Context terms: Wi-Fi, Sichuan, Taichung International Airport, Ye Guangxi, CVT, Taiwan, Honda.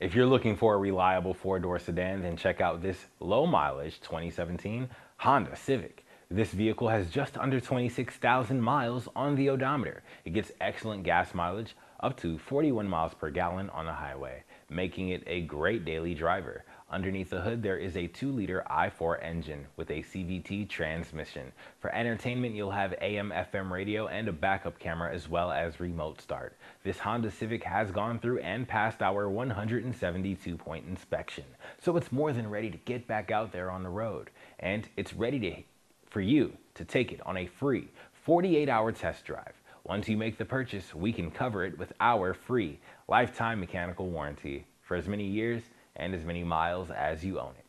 If you're looking for a reliable four-door sedan, then check out this low-mileage 2017 Honda Civic. This vehicle has just under 26,000 miles on the odometer. It gets excellent gas mileage, up to 41 miles per gallon on the highway, making it a great daily driver. Underneath the hood, there is a 2-liter i4 engine with a CVT transmission. For entertainment, you'll have AM/FM radio and a backup camera as well as remote start. This Honda Civic has gone through and passed our 172-point inspection, so it's more than ready to get back out there on the road. And it's ready for you to take it on a free 48-hour test drive. Once you make the purchase, we can cover it with our free lifetime mechanical warranty for as many years and as many miles as you own it.